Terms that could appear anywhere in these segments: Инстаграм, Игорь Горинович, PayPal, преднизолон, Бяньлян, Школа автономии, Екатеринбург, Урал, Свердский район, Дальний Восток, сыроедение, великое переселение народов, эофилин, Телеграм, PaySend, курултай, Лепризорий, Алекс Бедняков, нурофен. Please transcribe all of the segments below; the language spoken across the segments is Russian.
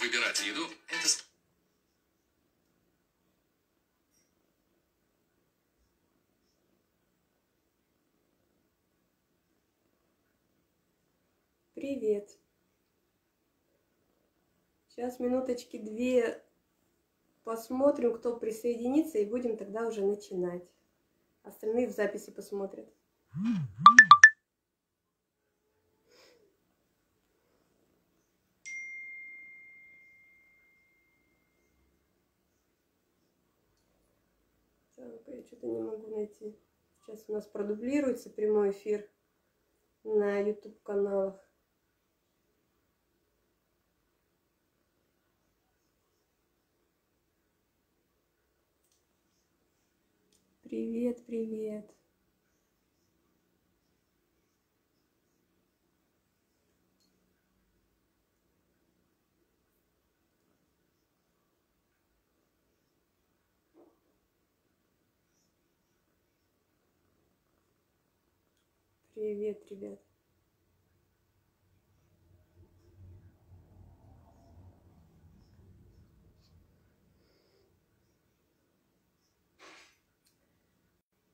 Выбирать еду – это... Привет. Сейчас минуточки две посмотрим, кто присоединится, и будем тогда уже начинать. Остальные в записи посмотрят. Так, я что-то не могу найти. Сейчас у нас продублируется прямой эфир на YouTube-каналах. Привет, привет. Привет, ребят.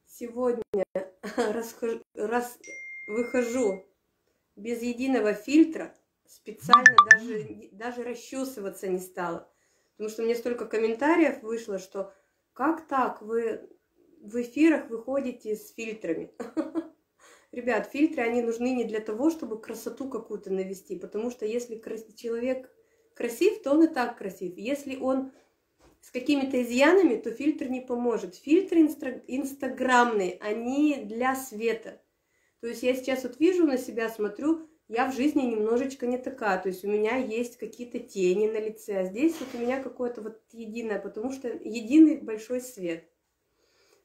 Сегодня выхожу без единого фильтра, специально даже расчесываться не стала. Потому что мне столько комментариев вышло, что как так вы в эфирах выходите с фильтрами? Ребят, фильтры, они нужны не для того, чтобы красоту какую-то навести, потому что если человек красив, то он и так красив. Если он... с какими-то изъянами, то фильтр не поможет. Фильтры инстаграмные, они для света. То есть я сейчас вот вижу на себя, смотрю, я в жизни немножечко не такая. То есть у меня есть какие-то тени на лице, а здесь вот у меня какое-то вот единое, потому что единый большой свет.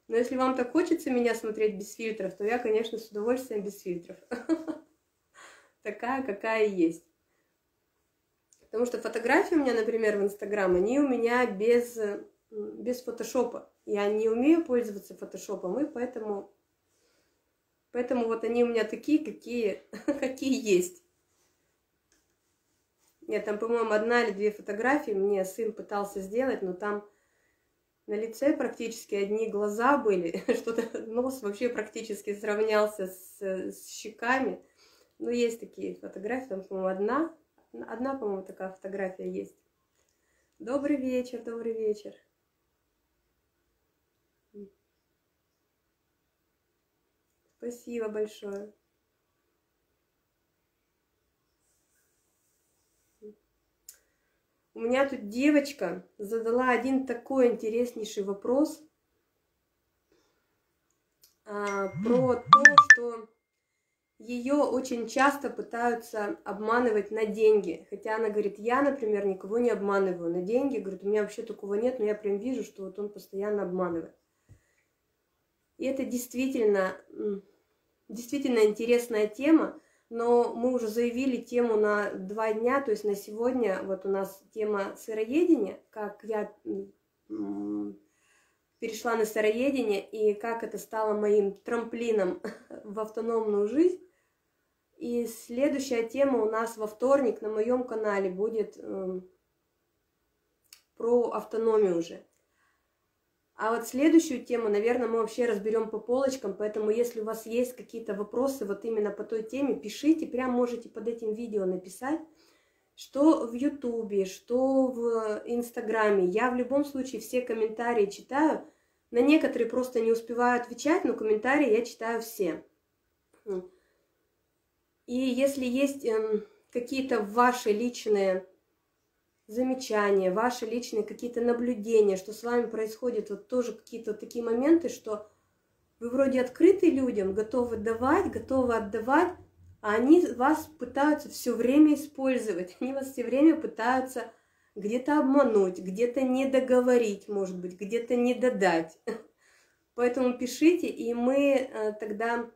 Но если вам так хочется меня смотреть без фильтров, то я, конечно, с удовольствием без фильтров. Такая, какая есть. Потому что фотографии у меня, например, в Инстаграм, они у меня без фотошопа. Я не умею пользоваться фотошопом, и поэтому вот они у меня такие, какие есть. Нет, там, по-моему, одна или две фотографии мне сын пытался сделать, но там на лице практически одни глаза были, что-то нос вообще практически сравнялся с щеками. Но есть такие фотографии, там, по-моему, одна, по-моему, такая фотография есть. Добрый вечер, добрый вечер. Спасибо большое. У меня тут девочка задала один такой интереснейший вопрос про то, что... ее очень часто пытаются обманывать на деньги. Хотя она говорит, я, например, никого не обманываю на деньги. Говорит, у меня вообще такого нет, но я прям вижу, что вот он постоянно обманывает. И это действительно интересная тема, но мы уже заявили тему на 2 дня, то есть на сегодня вот у нас тема сыроедения, как я перешла на сыроедение и как это стало моим трамплином в автономную жизнь. И следующая тема у нас во вторник на моем канале будет про автономию уже. А вот следующую тему, наверное, мы вообще разберем по полочкам, поэтому если у вас есть какие-то вопросы вот именно по той теме, пишите, прям можете под этим видео написать, что в Ютубе, что в Инстаграме. Я в любом случае все комментарии читаю, на некоторые просто не успеваю отвечать, но комментарии я читаю все. И если есть какие-то ваши личные замечания, ваши личные какие-то наблюдения, что с вами происходит, вот тоже какие-то такие моменты, что вы вроде открыты людям, готовы давать, готовы отдавать, а они вас пытаются все время использовать, они вас все время пытаются где-то обмануть, где-то не договорить, может быть, где-то не додать. Поэтому пишите, и мы тогда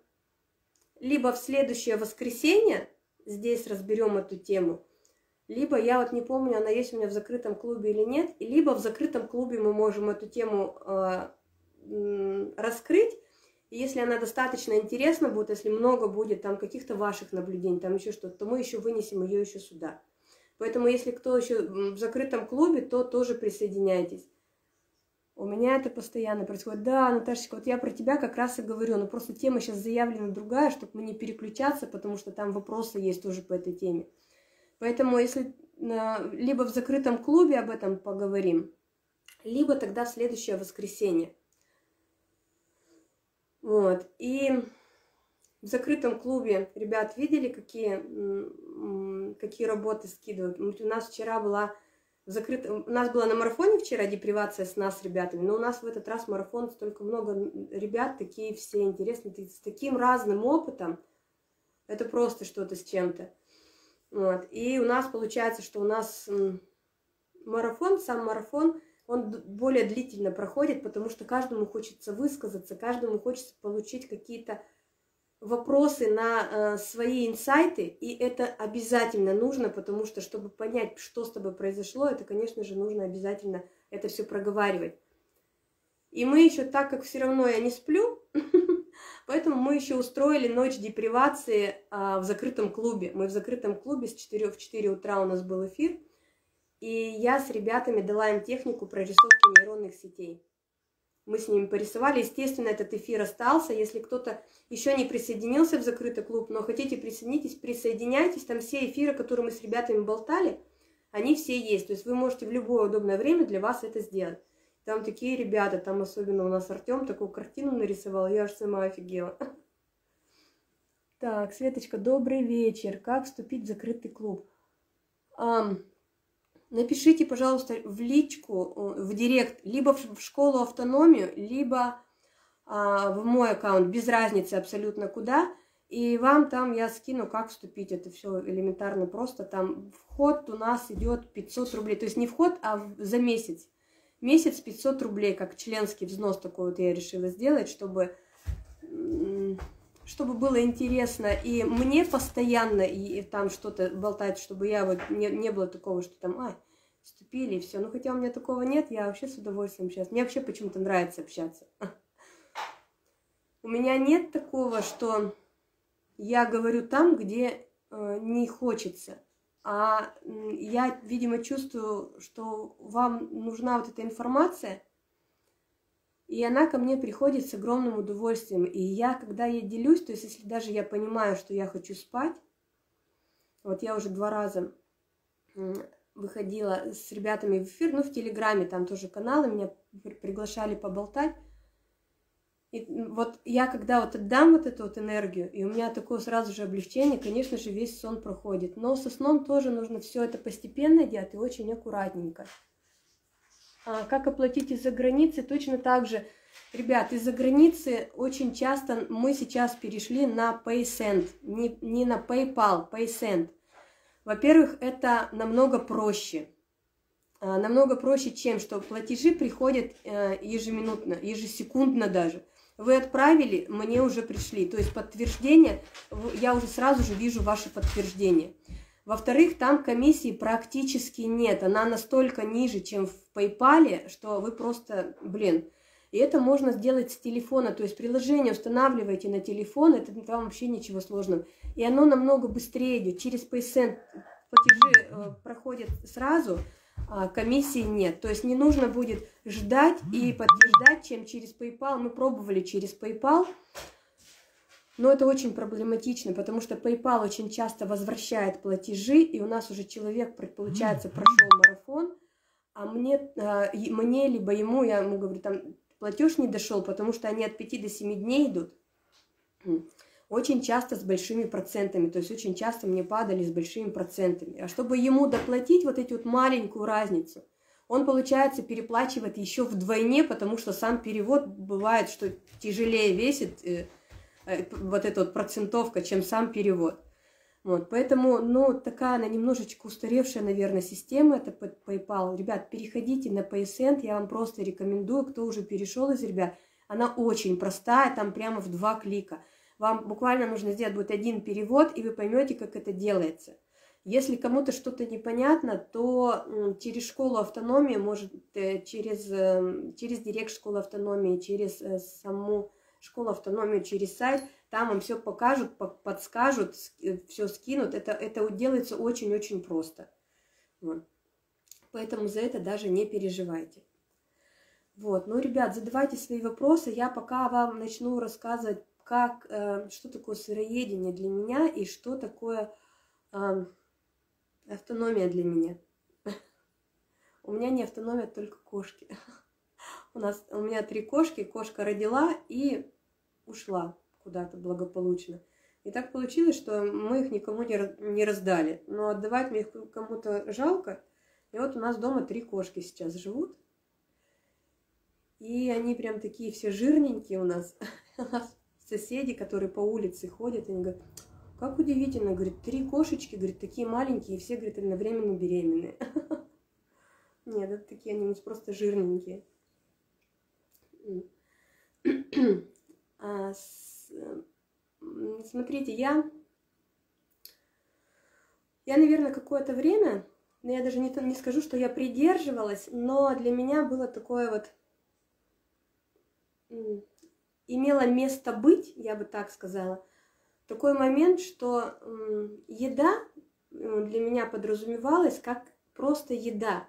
либо в следующее воскресенье здесь разберем эту тему, либо, я вот не помню, она есть у меня в закрытом клубе или нет, либо в закрытом клубе мы можем эту тему раскрыть, и если она достаточно интересна будет, если много будет там каких-то ваших наблюдений, там еще что-то, то мы еще вынесем ее еще сюда. Поэтому, если кто еще в закрытом клубе, то тоже присоединяйтесь. У меня это постоянно происходит. Да, Наташечка, вот я про тебя как раз и говорю, но просто тема сейчас заявлена другая, чтобы мы не переключаться, потому что там вопросы есть тоже по этой теме. Поэтому если либо в закрытом клубе об этом поговорим, либо тогда в следующее воскресенье. Вот, и в закрытом клубе, ребят, видели, какие работы скидывают? У нас вчера была на марафоне вчера депривация сна с ребятами, но у нас в этот раз марафон столько много ребят, такие все интересные, с таким разным опытом, это просто что-то с чем-то. Вот. И у нас получается, что у нас марафон, сам марафон, он более длительно проходит, потому что каждому хочется высказаться, каждому хочется получить какие-то вопросы на свои инсайты, и это обязательно нужно, потому что, чтобы понять, что с тобой произошло, это, конечно же, нужно обязательно это все проговаривать. И мы еще, так как все равно я не сплю, поэтому мы еще устроили ночь депривации в закрытом клубе. Мы в закрытом клубе в 4 утра у нас был эфир, и я с ребятами дала им технику прорисовки нейронных сетей. Мы с ними порисовали. Естественно, этот эфир остался. Если кто-то еще не присоединился в закрытый клуб, но хотите присоединитесь, присоединяйтесь. Там все эфиры, которые мы с ребятами болтали, они все есть. То есть вы можете в любое удобное время для вас это сделать. Там такие ребята, там особенно у нас Артем такую картину нарисовал. Я аж сама офигела. Так, Светочка, добрый вечер. Как вступить в закрытый клуб? Напишите, пожалуйста, в личку, в директ, либо в школу автономию, либо в мой аккаунт, без разницы абсолютно куда. И вам там я скину, как вступить. Это все элементарно просто. Там вход у нас идет 500 рублей. То есть не вход, а за месяц. Месяц 500 рублей, как членский взнос такой вот я решила сделать, чтобы было интересно и мне постоянно, и там что-то болтать, чтобы я вот не было такого, что там, вступили и все. Ну, хотя у меня такого нет, я вообще с удовольствием сейчас. Мне вообще почему-то нравится общаться. У меня нет такого, что я говорю там, где не хочется. А я, видимо, чувствую, что вам нужна вот эта информация, и она ко мне приходит с огромным удовольствием. И я, когда я делюсь, то есть если даже я понимаю, что я хочу спать, вот я уже 2 раза выходила с ребятами в эфир, ну, в Телеграме, там тоже каналы, меня приглашали поболтать. И вот я, когда вот отдам вот эту вот энергию, и у меня такое сразу же облегчение, конечно же, весь сон проходит. Но со сном тоже нужно все это постепенно делать и очень аккуратненько. Как оплатить из-за границы? Точно так же, ребят, из-за границы очень часто мы сейчас перешли на PaySend, не на PayPal, PaySend. Во-первых, это намного проще. Намного проще, чем что платежи приходят ежеминутно, ежесекундно даже. Вы отправили, мне уже пришли. То есть подтверждение, я уже сразу же вижу ваше подтверждение. Во-вторых, там комиссии практически нет. Она настолько ниже, чем в PayPal, что вы просто, блин. И это можно сделать с телефона. То есть приложение устанавливаете на телефон, это вам вообще ничего сложного. И оно намного быстрее идет. Через PaySend платежи проходят сразу, а комиссии нет. То есть не нужно будет ждать и подтверждать, чем через PayPal. Мы пробовали через PayPal. Но это очень проблематично, потому что PayPal очень часто возвращает платежи, и у нас уже человек, получается, прошел марафон, а мне либо ему, я ему говорю, там платеж не дошел, потому что они от 5 до 7 дней идут. Очень часто с большими процентами, то есть очень часто мне падали с большими процентами. А чтобы ему доплатить вот эту вот маленькую разницу, он, получается, переплачивает еще вдвойне, потому что сам перевод бывает, что тяжелее весит, вот эта вот процентовка, чем сам перевод. Вот, поэтому, ну, такая она немножечко устаревшая, наверное, система, это PayPal. Ребят, переходите на PaySend, я вам просто рекомендую, кто уже перешел из ребят, она очень простая, там прямо в 2 клика. Вам буквально нужно сделать будет 1 перевод, и вы поймете, как это делается. Если кому-то что-то непонятно, то через школу автономии, может, через директ школы автономии, через саму школу автономии, через сайт, там вам все покажут, подскажут, все скинут. Это делается очень-очень просто. Вот. Поэтому за это даже не переживайте. Вот. Ну, ребят, задавайте свои вопросы. Я пока вам начну рассказывать, как, что такое сыроедение для меня и что такое автономия для меня. У меня не автономия, только кошки. У меня 3 кошки, кошка родила и ушла куда-то благополучно. И так получилось, что мы их никому не раздали. Но отдавать мне их кому-то жалко. И вот у нас дома 3 кошки сейчас живут. И они прям такие все жирненькие у нас. Соседи, которые по улице ходят, они говорят, как удивительно, говорит, 3 кошечки, говорит, такие маленькие, и все, говорит, одновременно беременные. Нет, это такие они у нас просто жирненькие. Смотрите, я, наверное, какое-то время, но я даже не скажу, что я придерживалась, но для меня было такое вот, имело место быть, я бы так сказала, такой момент, что еда для меня подразумевалась как просто еда.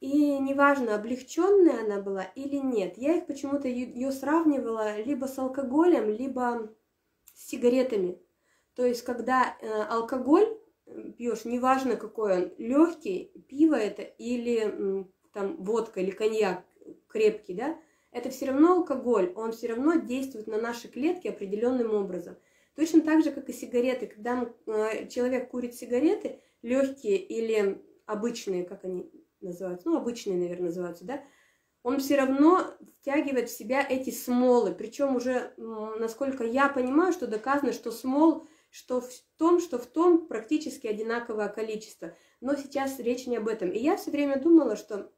И неважно, облегченная она была или нет, я их почему-то ее сравнивала либо с алкоголем, либо с сигаретами. То есть, когда алкоголь пьешь, неважно какой он, легкий, пиво это или там водка или коньяк крепкий, да, это все равно алкоголь, он все равно действует на наши клетки определенным образом. Точно так же, как и сигареты. Когда человек курит сигареты, легкие или обычные, как они называются, ну, обычные, наверное, называются, да, он все равно втягивает в себя эти смолы. Причем уже, насколько я понимаю, что доказано, что смол, что в том практически одинаковое количество. Но сейчас речь не об этом. И я все время думала, что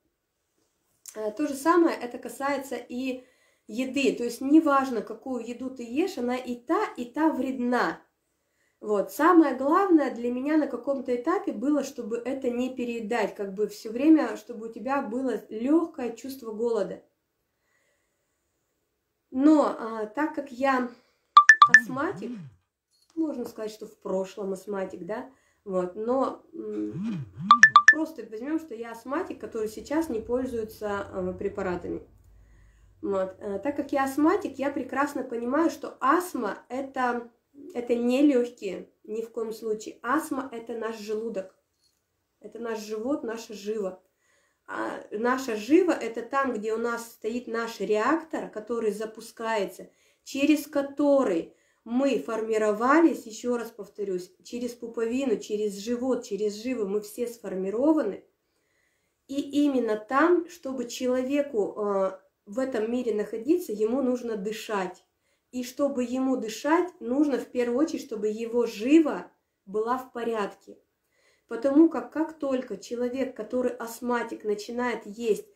то же самое это касается и еды. То есть неважно, какую еду ты ешь, она и та вредна. Вот. Самое главное для меня на каком-то этапе было, чтобы это не переедать, как бы все время, чтобы у тебя было легкое чувство голода. Но так как я астматик, можно сказать, что в прошлом астматик, да, вот, но... Просто возьмем, что я астматик, который сейчас не пользуется препаратами. Вот. Так как я астматик, я прекрасно понимаю, что астма это не легкие, ни в коем случае. Астма это наш желудок, это наш живот, наша жива. А наша жива это там, где у нас стоит наш реактор, который запускается, через который мы формировались, еще раз повторюсь, через пуповину, через живот, через живо мы все сформированы. И именно там, чтобы человеку в этом мире находиться, ему нужно дышать. И чтобы ему дышать, нужно в первую очередь, чтобы его жива была в порядке. Потому как только человек, который астматик, начинает есть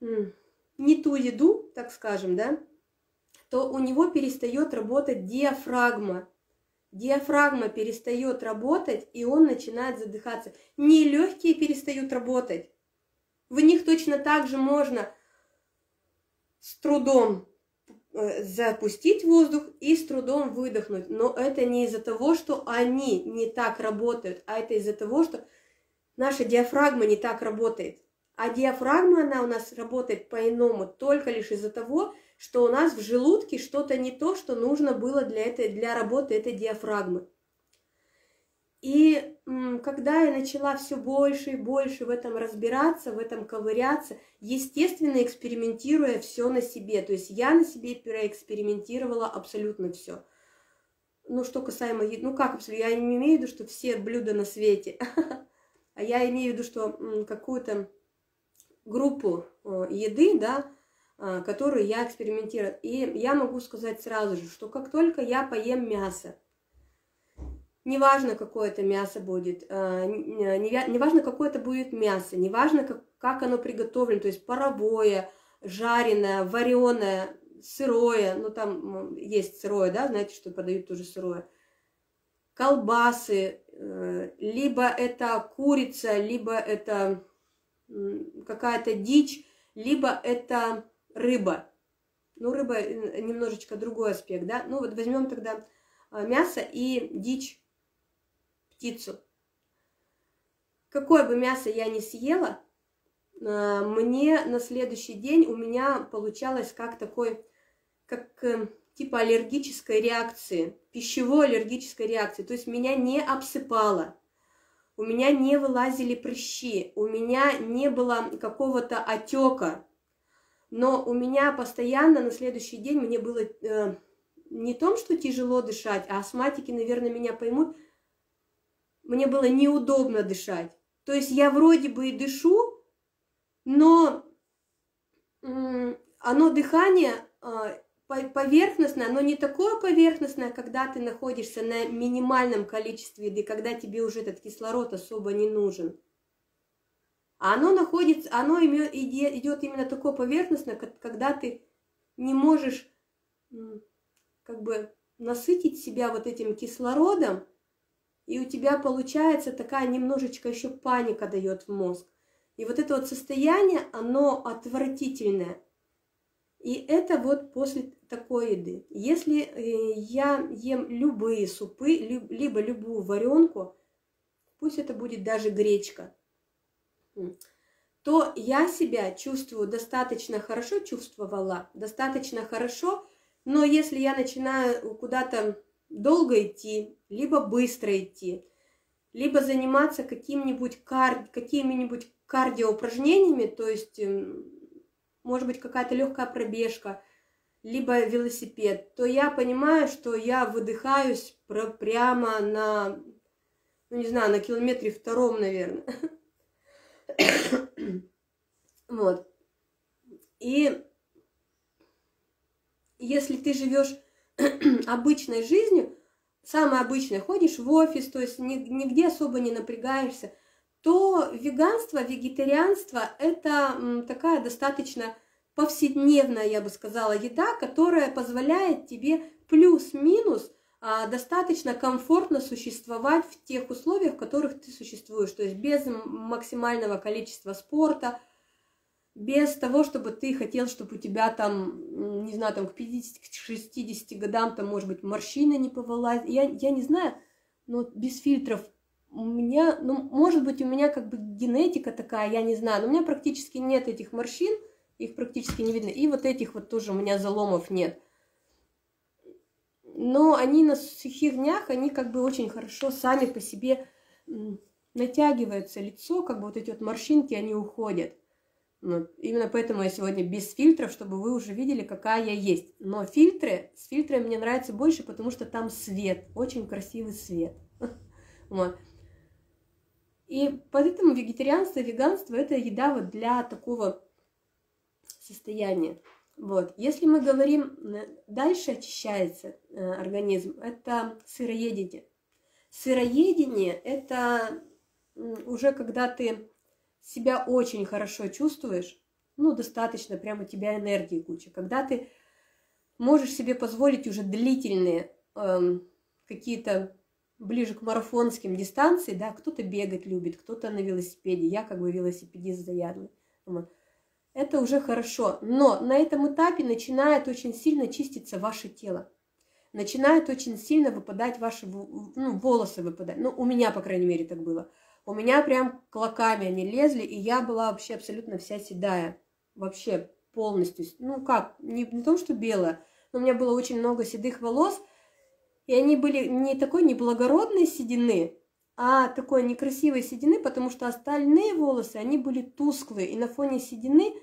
не ту еду, так скажем, да, то у него перестает работать диафрагма. Диафрагма перестает работать, и он начинает задыхаться. Не легкие перестают работать. В них точно так же можно с трудом запустить воздух и с трудом выдохнуть. Но это не из-за того, что они не так работают, а это из-за того, что наша диафрагма не так работает. А диафрагма, она у нас работает по-иному, только лишь из-за того, что у нас в желудке что-то не то, что нужно было для работы этой диафрагмы. И когда я начала все больше и больше в этом разбираться, в этом ковыряться, естественно, экспериментируя все на себе. То есть я на себе переэкспериментировала абсолютно все. Ну, что касаемо еды, ну как абсолютно, я не имею в виду, что все блюда на свете, а я имею в виду, что какую-то группу еды, да, которые я экспериментирую. И я могу сказать сразу же, что как только я поем мясо, неважно, какое это мясо будет, неважно, какое это будет мясо, неважно, как оно приготовлено, то есть паровое, жареное, вареное, сырое, ну там есть сырое, да, знаете, что подают тоже сырое, колбасы, либо это курица, либо это какая-то дичь, либо это рыба. Ну, рыба немножечко другой аспект, да? Ну, вот возьмем тогда мясо и дичь, птицу. Какое бы мясо я ни съела, мне на следующий день у меня получалось как такой, как типа аллергической реакции, пищевой аллергической реакции. То есть меня не обсыпало, у меня не вылазили прыщи, у меня не было какого-то отека. Но у меня постоянно на следующий день мне было не том, что тяжело дышать, а астматики, наверное, меня поймут, мне было неудобно дышать. То есть я вроде бы и дышу, но оно дыхание поверхностное, оно не такое поверхностное, когда ты находишься на минимальном количестве еды, когда тебе уже этот кислород особо не нужен. А оно находится, оно идет именно такое поверхностное, когда ты не можешь как бы насытить себя вот этим кислородом, и у тебя получается такая немножечко еще паника дает в мозг. И вот это вот состояние, оно отвратительное. И это вот после такой еды. Если я ем любые супы, либо любую варенку, пусть это будет даже гречка, то я себя чувствую достаточно хорошо, чувствовала достаточно хорошо, но если я начинаю куда-то долго идти, либо быстро идти, либо заниматься какими-нибудь кардиоупражнениями, то есть, может быть, какая-то легкая пробежка, либо велосипед, то я понимаю, что я выдыхаюсь прямо на, ну не знаю, на километре втором, наверное. Вот. И если ты живешь обычной жизнью, самой обычной, ходишь в офис, то есть нигде особо не напрягаешься, то веганство, вегетарианство – это такая достаточно повседневная, я бы сказала, еда, которая позволяет тебе плюс-минус достаточно комфортно существовать в тех условиях, в которых ты существуешь, то есть без максимального количества спорта, без того, чтобы ты хотел, чтобы у тебя там, не знаю, там к 50-60 годам, там, может быть, морщина не повылазит, я не знаю, но без фильтров у меня, ну, может быть, у меня как бы генетика такая, я не знаю, но у меня практически нет этих морщин, их практически не видно, и вот этих вот тоже у меня заломов нет. Но они на сухих днях, они как бы очень хорошо сами по себе натягиваются лицо, как бы вот эти вот морщинки, они уходят. Вот. Именно поэтому я сегодня без фильтров, чтобы вы уже видели, какая я есть. Но фильтры, с фильтрами мне нравится больше, потому что там свет, очень красивый свет. Вот. И поэтому вегетарианство, веганство – это еда вот для такого состояния. Вот. Если мы говорим, дальше очищается организм, это сыроедение. Сыроедение – это уже когда ты себя очень хорошо чувствуешь, ну, достаточно, прямо у тебя энергии куча, когда ты можешь себе позволить уже длительные какие-то, ближе к марафонским дистанции, да, кто-то бегать любит, кто-то на велосипеде, я как бы велосипедист заядлый. Вот. Это уже хорошо, но на этом этапе начинает очень сильно чиститься ваше тело, начинает очень сильно выпадать ваши, ну, волосы выпадать, ну, у меня, по крайней мере, так было, у меня прям клоками они лезли, и я была вообще абсолютно вся седая, вообще полностью, ну, как, не то, что белая, но у меня было очень много седых волос, и они были не такой неблагородной седины, а такой некрасивой седины, потому что остальные волосы, они были тусклые, и на фоне седины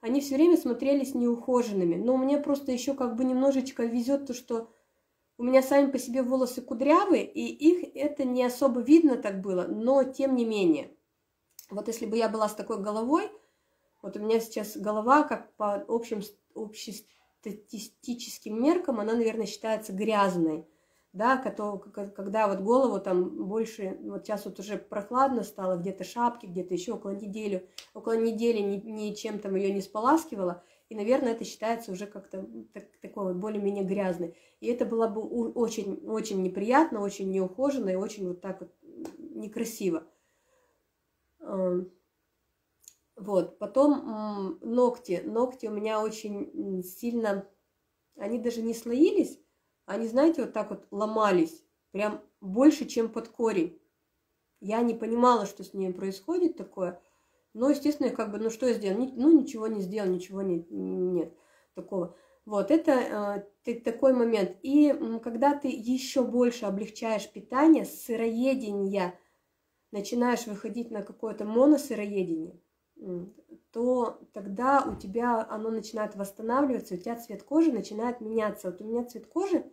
они все время смотрелись неухоженными. Но у меня просто еще как бы немножечко везет то, что у меня сами по себе волосы кудрявые, и их это не особо видно так было, но тем не менее. Вот если бы я была с такой головой, вот у меня сейчас голова, как по общестатистическим меркам, она, наверное, считается грязной. Да, когда вот голову там больше, вот сейчас вот уже прохладно стало, где-то шапки, где-то еще около недели ничем там ее не споласкивала, и, наверное, это считается уже как-то такой вот более-менее грязной. И это было бы очень-очень неприятно, очень неухоженно и очень вот так вот некрасиво. Вот, потом ногти. Ногти у меня очень сильно, они даже не слоились, они, знаете, вот так вот ломались, прям больше, чем под корень. Я не понимала, что с ней происходит такое. Но, естественно, как бы, ну что я сделала? Ну, ничего не сделала, ничего нет такого. Вот, это такой момент. И когда ты еще больше облегчаешь питание, с сыроедения начинаешь выходить на какое-то моносыроедение, то тогда у тебя оно начинает восстанавливаться, у тебя цвет кожи начинает меняться. Вот у меня цвет кожи,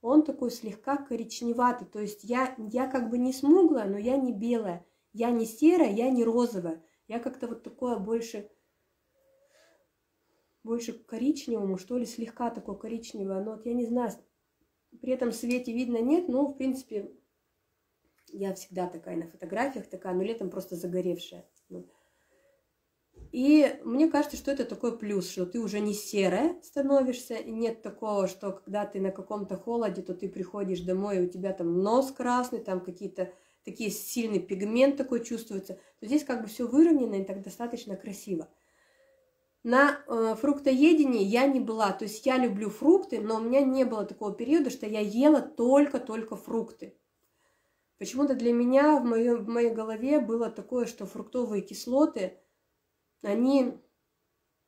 он такой слегка коричневатый. То есть я как бы не смуглая, но я не белая, я не серая, я не розовая. Я как-то вот такое больше к коричневому, что ли, слегка такое коричневое. Но вот я не знаю, при этом в свете видно нет, но в принципе я всегда такая на фотографиях, такая, но летом просто загоревшая. И мне кажется, что это такой плюс, что ты уже не серая становишься, и нет такого, что когда ты на каком-то холоде, то ты приходишь домой, и у тебя там нос красный, там какие-то такие сильный пигмент такой чувствуется. То здесь как бы все выровнено и так достаточно красиво. На фруктоедении я не была, то есть я люблю фрукты, но у меня не было такого периода, что я ела только фрукты. Почему-то для меня в моей голове было такое, что фруктовые кислоты, они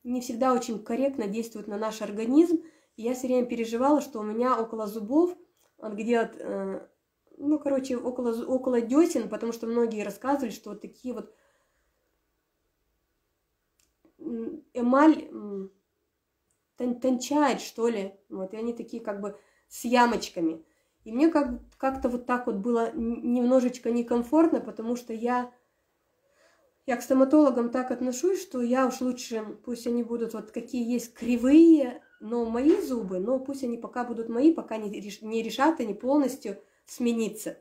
не всегда очень корректно действуют на наш организм. И я все время переживала, что у меня около зубов, где-то, ну, короче, около десен, потому что многие рассказывали, что вот такие вот эмаль тончает, что ли, вот, и они такие как бы с ямочками. И мне как-то вот так вот было немножечко некомфортно, потому что я к стоматологам так отношусь, что я уж лучше, пусть они будут вот какие есть кривые, но мои зубы, но пусть они пока будут мои, пока не решат они полностью смениться,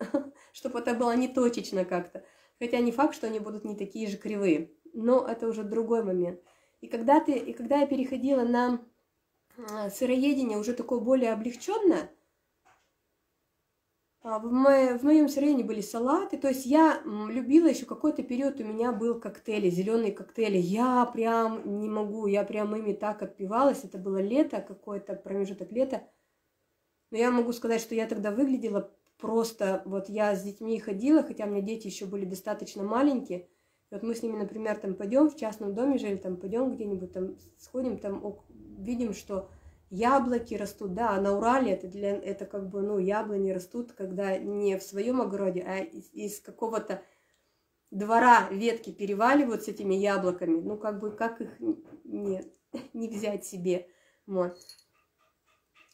чтобы это было не точечно как-то. Хотя не факт, что они будут не такие же кривые, но это уже другой момент. И когда я переходила на сыроедение уже такое более облегченное, в моем сыроедении были салаты, то есть я любила, еще какой-то период у меня был коктейли, зеленые коктейли. Я прям не могу, я прям ими так отпивалась, это было лето, какой-то промежуток лета. Но я могу сказать, что я тогда выглядела просто, вот я с детьми ходила, хотя у меня дети еще были достаточно маленькие. Вот мы с ними, например, там пойдем в частном доме жили, там пойдем где-нибудь, там сходим, там видим, что яблоки растут. Да, на Урале это как бы, ну, яблони растут, когда не в своем огороде, а из какого-то двора ветки переваливают с этими яблоками. Ну, как бы, как их не взять себе. Вот.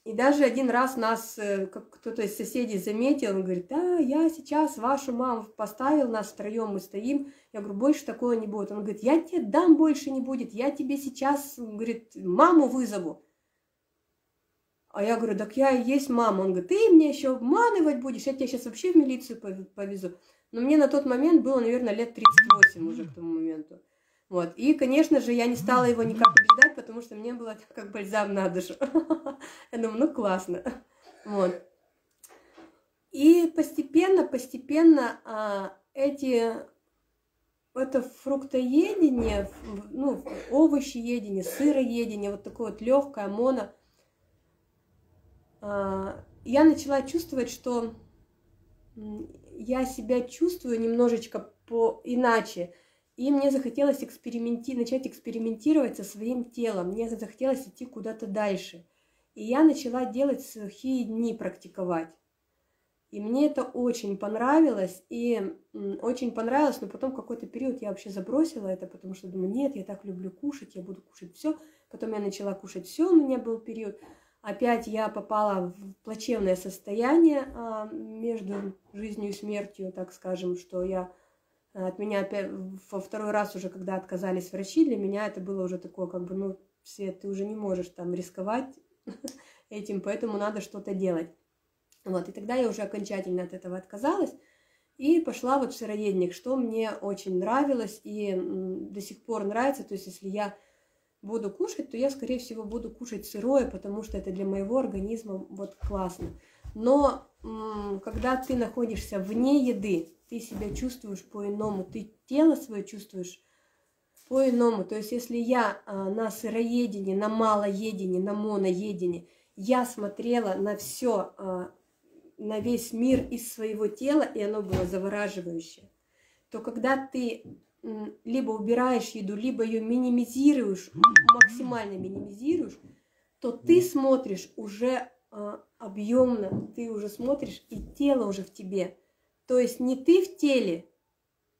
И даже один раз нас кто-то из соседей заметил, он говорит: да, я сейчас вашу маму поставил, нас втроем мы стоим. Я говорю: больше такого не будет. Он говорит: я тебе дам, больше не будет, я тебе сейчас, говорит, маму вызову. А я говорю: так я и есть мама. Он говорит: ты мне еще обманывать будешь, я тебя сейчас вообще в милицию повезу. Но мне на тот момент было, наверное, лет 38 уже к тому моменту. Вот. И, конечно же, я не стала его никак убеждать, потому что мне было как бальзам на душу. Я думаю, ну классно. Вот. И постепенно это фруктоедение, ну, овощеедение, сыроедение, вот такое вот легкое моно, я начала чувствовать, что я себя чувствую немножечко иначе. И мне захотелось начать экспериментировать со своим телом. Мне захотелось идти куда-то дальше. И я начала делать сухие дни, практиковать. И мне это очень понравилось. Но потом какой-то период я вообще забросила это, потому что думаю: нет, я так люблю кушать, я буду кушать все. Потом я начала кушать все, у меня был период. Опять я попала в плачевное состояние между жизнью и смертью, так скажем, что я... От меня опять во второй раз уже, когда отказались врачи, для меня это было уже такое, как бы, ну, все, ты уже не можешь там рисковать этим, поэтому надо что-то делать. Вот, и тогда я уже окончательно от этого отказалась и пошла вот в сыроедник, что мне очень нравилось и до сих пор нравится. То есть если я буду кушать, то я, скорее всего, буду кушать сырое, потому что это для моего организма вот классно. Но когда ты находишься вне еды, ты себя чувствуешь по-иному, ты тело свое чувствуешь по-иному. То есть если я на сыроедении, на малоедении, на моноедении, я смотрела на все, на весь мир из своего тела, и оно было завораживающее. то когда ты либо убираешь еду, либо ее минимизируешь, максимально минимизируешь, то ты смотришь уже объемно, ты уже смотришь, и тело уже в тебе. То есть не ты в теле,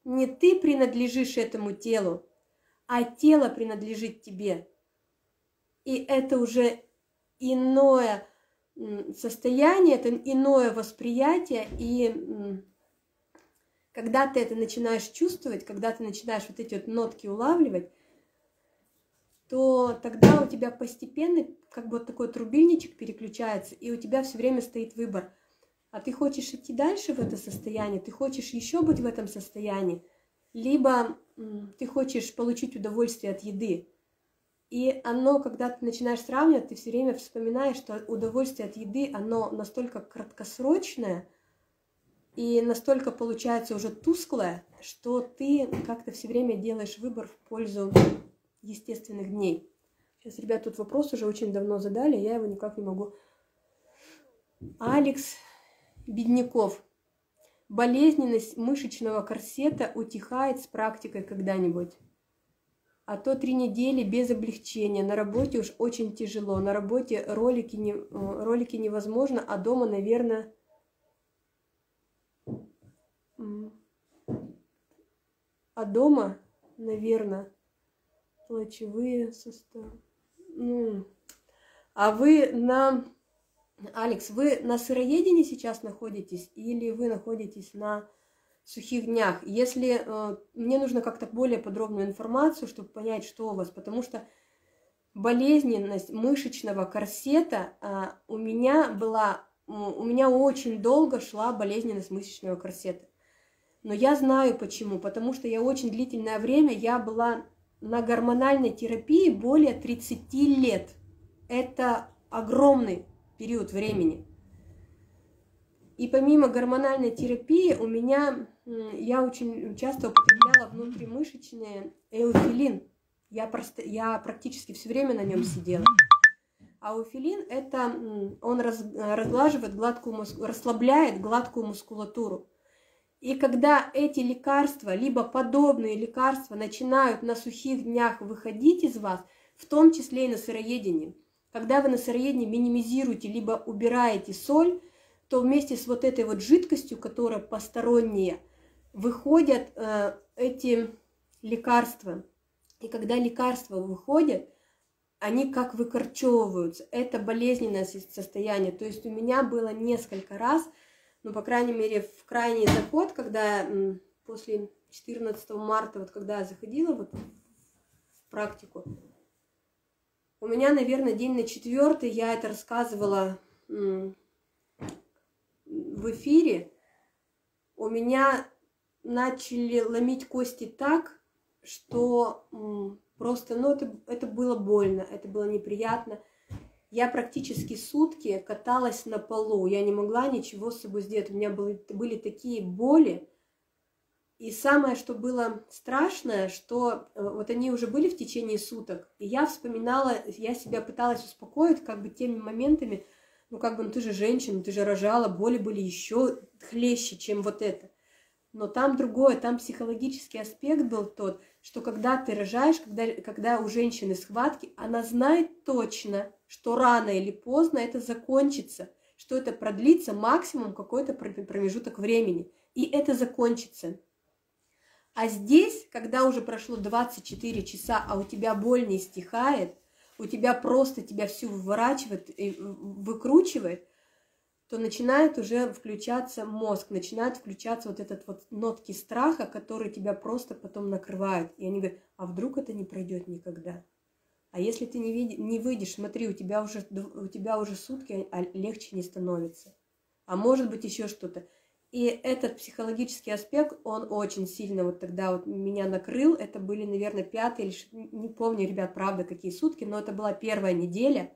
не ты принадлежишь этому телу, а тело принадлежит тебе. И это уже иное состояние, это иное восприятие. И когда ты это начинаешь чувствовать, когда ты начинаешь вот эти вот нотки улавливать, то тогда у тебя постепенно как бы вот такой трубильничек переключается, и у тебя все время стоит выбор. А ты хочешь идти дальше в это состояние, ты хочешь еще быть в этом состоянии, либо ты хочешь получить удовольствие от еды. И оно, когда ты начинаешь сравнивать, ты все время вспоминаешь, что удовольствие от еды, оно настолько краткосрочное и настолько получается уже тусклое, что ты как-то все время делаешь выбор в пользу естественных дней. Сейчас, ребят, тут вопрос уже очень давно задали, я его никак не могу. Алекс Бедняков. Болезненность мышечного корсета утихает с практикой когда-нибудь? А то 3 недели без облегчения. На работе уж очень тяжело. На работе ролики невозможно, а дома, наверное... Плачевые составы. А вы на... Алекс, вы на сыроедении сейчас находитесь или вы находитесь на сухих днях? Если мне нужно как-то более подробную информацию, чтобы понять, что у вас, потому что болезненность мышечного корсета у меня была, у меня очень долго шла болезненность мышечного корсета. Но я знаю почему, потому что я очень длительное время, я была на гормональной терапии более 30 лет. Это огромный период времени. И помимо гормональной терапии у меня, я очень часто употребляла внутримышечный эофилин. Я практически все время на нем сидела. А эофилин это, он разглаживает гладкую, расслабляет гладкую мускулатуру. И когда эти лекарства, либо подобные лекарства начинают на сухих днях выходить из вас, в том числе и на сыроедении, когда вы на сыроедении минимизируете, либо убираете соль, то вместе с вот этой вот жидкостью, которая посторонняя, выходят эти лекарства. И когда лекарства выходят, они как выкорчевываются. Это болезненное состояние. То есть у меня было несколько раз, ну, по крайней мере, в крайний заход, когда после 14 марта, вот когда я заходила вот в практику, у меня, наверное, день на 4-й, я это рассказывала в эфире, у меня начали ломить кости так, что просто, ну, это было больно, это было неприятно. Я практически сутки каталась на полу, я не могла ничего с собой сделать, у меня были такие боли. И самое, что было страшное, что вот они уже были в течение суток, и я вспоминала, я себя пыталась успокоить как бы теми моментами, ну как бы, ну ты же женщина, ты же рожала, боли были еще хлеще, чем вот это. Но там другое, там психологический аспект был тот, что когда ты рожаешь, когда у женщины схватки, она знает точно, что рано или поздно это закончится, что это продлится максимум какой-то промежуток времени, и это закончится. А здесь, когда уже прошло 24 часа, а у тебя боль не стихает, у тебя просто тебя всю выворачивает, выкручивает, то начинает уже включаться мозг, начинают включаться вот этот вот нотки страха, которые тебя просто потом накрывают. И они говорят, а вдруг это не пройдет никогда? А если ты не выйдешь, смотри, у тебя уже сутки, а легче не становится. А может быть еще что-то. И этот психологический аспект, он очень сильно вот тогда вот меня накрыл. Это были, наверное, 5-й или... Не помню, ребят, правда, какие сутки, но это была 1-я неделя.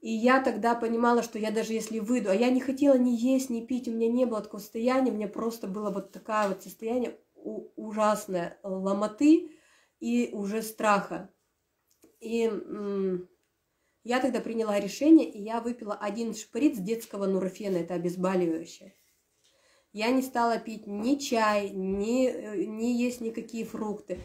И я тогда понимала, что я даже если выйду... А я не хотела ни есть, ни пить, у меня не было такого состояния. У меня просто было вот такое вот состояние ужасное ломоты и уже страха. И я тогда приняла решение, и я выпила 1 шприц детского нурофена, это обезболивающее. Я не стала пить ни чай, ни есть никакие фрукты.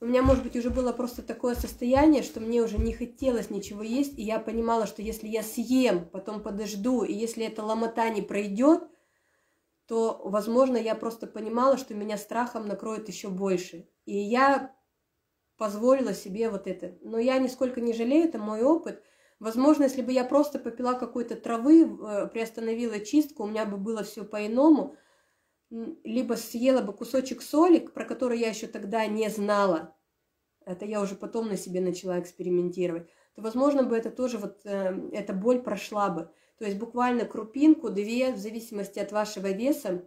У меня, может быть, уже было просто такое состояние, что мне уже не хотелось ничего есть, и я понимала, что если я съем, потом подожду, и если эта ломота не пройдет, то, возможно, я просто понимала, что меня страхом накроет еще больше. И я позволила себе вот это. Но я нисколько не жалею, это мой опыт. Возможно, если бы я просто попила какой-то травы, приостановила чистку, у меня бы было все по-иному. Либо съела бы кусочек соли, про который я еще тогда не знала, это я уже потом на себе начала экспериментировать, то, возможно, бы это тоже вот эта боль прошла бы. То есть буквально крупинку, две, в зависимости от вашего веса,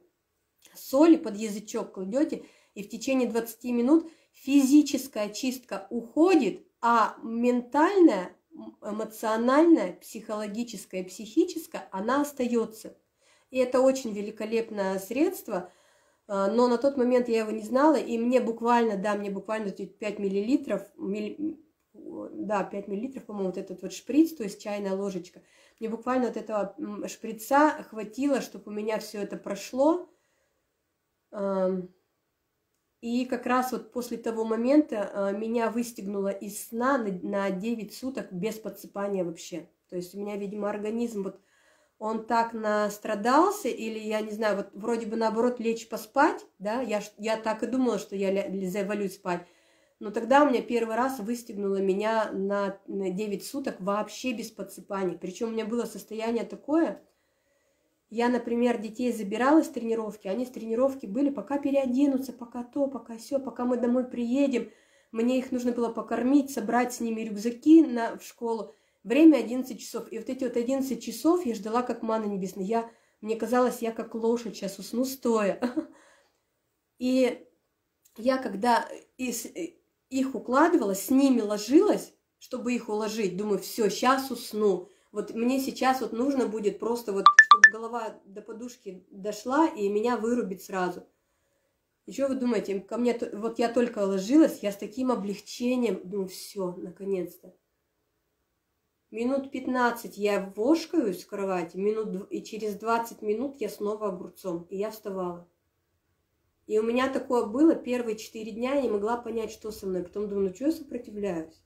соли под язычок кладете, и в течение 20 минут физическая чистка уходит, а ментальная, эмоциональная, психологическая, психическая, она остается. И это очень великолепное средство, но на тот момент я его не знала, и мне буквально, да, мне буквально 5 миллилитров, да, 5 миллилитров, по-моему, вот этот вот шприц, то есть чайная ложечка, мне буквально вот этого шприца хватило, чтобы у меня все это прошло. И как раз вот после того момента меня выстегнуло из сна на 9 суток без подсыпания вообще. То есть у меня, видимо, организм вот... Он так настрадался, или, я не знаю, вот вроде бы наоборот лечь поспать, да, я так и думала, что я завалюсь спать, но тогда у меня первый раз выстегнуло меня на 9 суток вообще без подсыпания, причем у меня было состояние такое, я, например, детей забирала с тренировки, они с тренировки были, пока переоденутся, пока то, пока сё, пока мы домой приедем, мне их нужно было покормить, собрать с ними рюкзаки в школу. Время 11 часов, и вот эти вот 11 часов я ждала как манна небесная. Мне казалось, я как лошадь сейчас усну стоя. И я когда их укладывала, с ними ложилась, чтобы их уложить, думаю, все, сейчас усну. Вот мне сейчас вот нужно будет просто вот, чтобы голова до подушки дошла и меня вырубить сразу. И что вы думаете, ко мне, вот я только ложилась, я с таким облегчением, думаю, все, наконец-то. Минут 15 я вошкаюсь в кровати, и через 20 минут я снова огурцом, и я вставала. И у меня такое было первые 4 дня, я не могла понять, что со мной. Потом думаю, ну что я сопротивляюсь?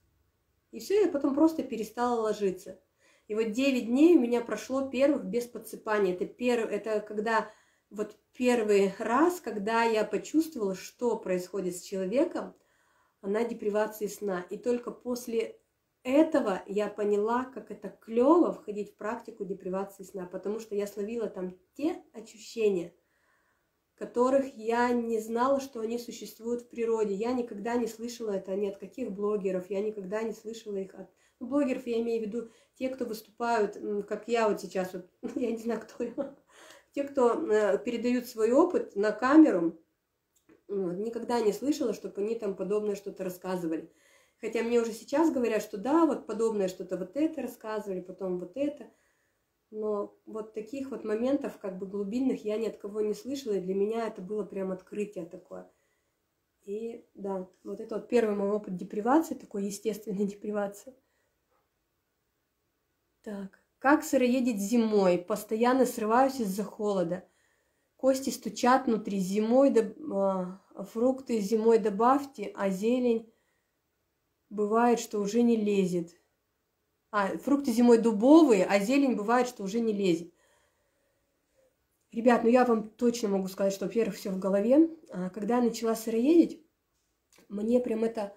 И все, я потом просто перестала ложиться. И вот 9 дней у меня прошло первых без подсыпания. Это когда вот первый раз, когда я почувствовала, что происходит с человеком на депривации сна. И только после... этого я поняла, как это клево входить в практику депривации сна, потому что я словила там те ощущения, которых я не знала, что они существуют в природе. Я никогда не слышала это ни от каких блогеров, я никогда не слышала их от... Ну, блогеров я имею в виду те, кто выступают, как я вот сейчас, вот, я не знаю, кто я. Те, кто передают свой опыт на камеру, никогда не слышала, чтобы они там подобное что-то рассказывали. Хотя мне уже сейчас говорят, что да, вот подобное что-то, вот это рассказывали, потом вот это. Но вот таких вот моментов как бы глубинных я ни от кого не слышала, и для меня это было прям открытие такое. И да, вот это вот первый мой опыт депривации, такой естественной депривации. Так, как сыроедить зимой? Постоянно срываюсь из-за холода. Кости стучат внутри, зимой, фрукты зимой добавьте, а зелень... Бывает, что уже не лезет. Фрукты зимой дубовые, а зелень бывает, что уже не лезет. Ребят, ну я вам точно могу сказать, что, во-первых, все в голове. Когда я начала сыроедить, мне прям это...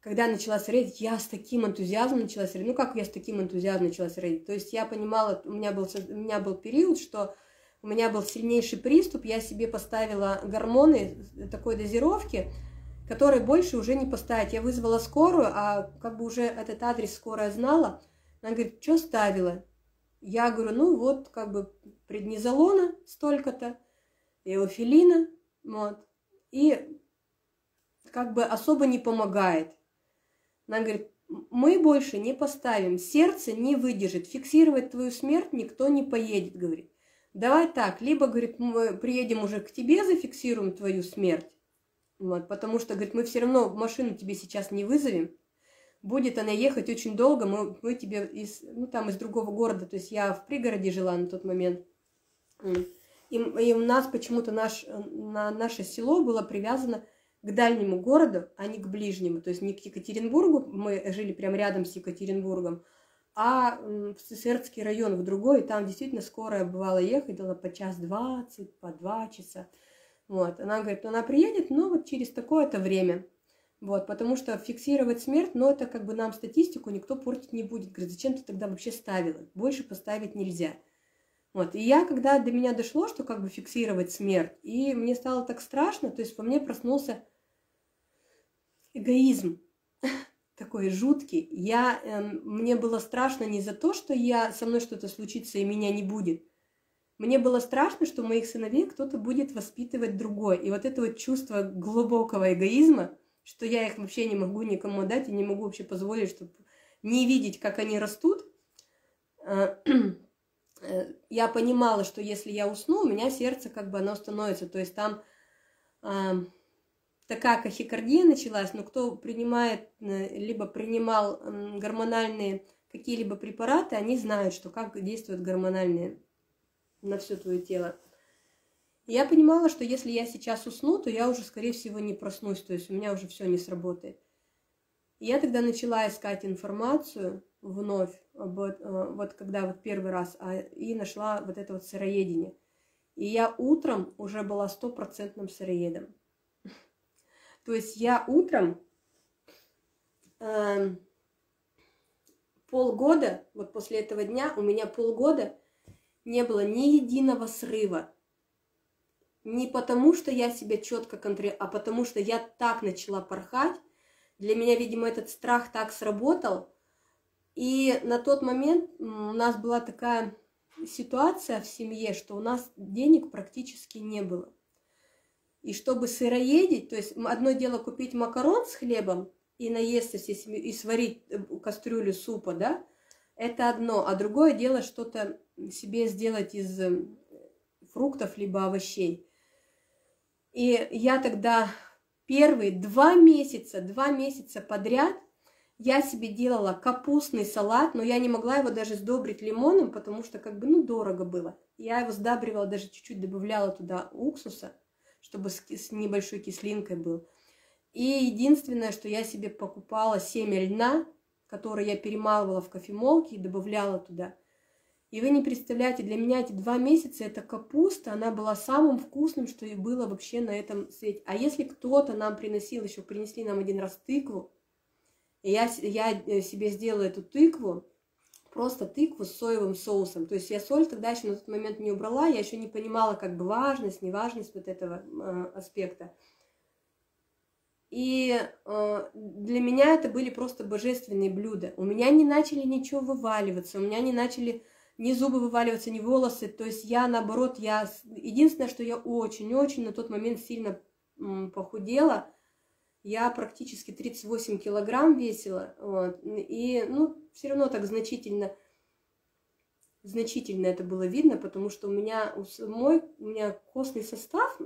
Когда я начала сыроедить, я с таким энтузиазмом начала сыроедить. Ну как я с таким энтузиазмом начала сыроедить? То есть я понимала, у меня был период, что у меня был сильнейший приступ, я себе поставила гормоны такой дозировки, которые больше уже не поставить. Я вызвала скорую, а как бы уже этот адрес скорая знала. Она говорит, что ставила? Я говорю, ну вот как бы преднизолона столько-то, эофилина, вот. И как бы особо не помогает. Она говорит, мы больше не поставим, сердце не выдержит, фиксировать твою смерть никто не поедет, говорит. Давай так, либо, говорит, мы приедем уже к тебе, зафиксируем твою смерть, вот, потому что, говорит, мы все равно машину тебе сейчас не вызовем, будет она ехать очень долго, мы тебе из другого города, то есть я в пригороде жила на тот момент, И у нас почему-то наше село было привязано к дальнему городу, а не к ближнему. То есть не к Екатеринбургу, мы жили прямо рядом с Екатеринбургом, а в Свердский район, в другой. Там действительно скорая бывала ехала по 1:20, по 2 часа. Вот. Она говорит, она приедет, но вот через такое-то время. Вот, потому что фиксировать смерть, но это как бы нам статистику никто портить не будет. Говорит, зачем ты тогда вообще ставила? Больше поставить нельзя. Вот, и я, когда до меня дошло, что как бы фиксировать смерть, и мне стало так страшно, то есть во мне проснулся эгоизм такой жуткий. Мне было страшно не за то, что со мной что-то случится и меня не будет. Мне было страшно, что моих сыновей кто-то будет воспитывать другой. И вот это вот чувство глубокого эгоизма, что я их вообще не могу никому отдать и не могу вообще позволить, чтобы не видеть, как они растут. Я понимала, что если я усну, у меня сердце как бы оно становится. То есть там такая тахикардия началась, но кто принимает, либо принимал гормональные какие-либо препараты, они знают, что как действуют гормональные на все твое тело. Я понимала, что если я сейчас усну, то я уже, скорее всего, не проснусь, то есть у меня уже все не сработает. Я тогда начала искать информацию вновь, вот когда вот первый раз, и нашла вот это вот сыроедение. И я утром уже была 100% сыроедом. То есть я утром полгода, вот после этого дня, у меня полгода не было ни единого срыва. Не потому, что я себя четко контролирую, а потому, что я так начала порхать. Для меня, видимо, этот страх так сработал. И на тот момент у нас была такая ситуация в семье, что у нас денег практически не было. И чтобы сыроедить, то есть одно дело купить макарон с хлебом и наесться всей семьей, и сварить кастрюлю супа, да, это одно. А другое дело что-то себе сделать из фруктов либо овощей. И я тогда первые 2 месяца подряд я себе делала капустный салат, но я не могла его даже сдобрить лимоном, потому что как бы, ну, дорого было. Я его сдабривала, даже чуть-чуть добавляла туда уксуса, чтобы с небольшой кислинкой был. И единственное, что я себе покупала семя льна, которое я перемалывала в кофемолке и добавляла туда. И вы не представляете, для меня эти 2 месяца эта капуста, она была самым вкусным, что и было вообще на этом свете. А если кто-то нам приносил, еще принесли нам один раз тыкву, я себе сделала эту тыкву, просто тыкву с соевым соусом. То есть я соль тогда еще на тот момент не убрала, я еще не понимала как бы важность, неважность вот этого аспекта. И для меня это были просто божественные блюда. У меня не начали ничего вываливаться, у меня не начали... ни зубы вываливаются, ни волосы. То есть я, наоборот, единственное, что я очень-очень на тот момент сильно похудела. Я практически 38 килограмм весила. Вот. И, ну, все равно так значительно это было видно, потому что у меня костный состав,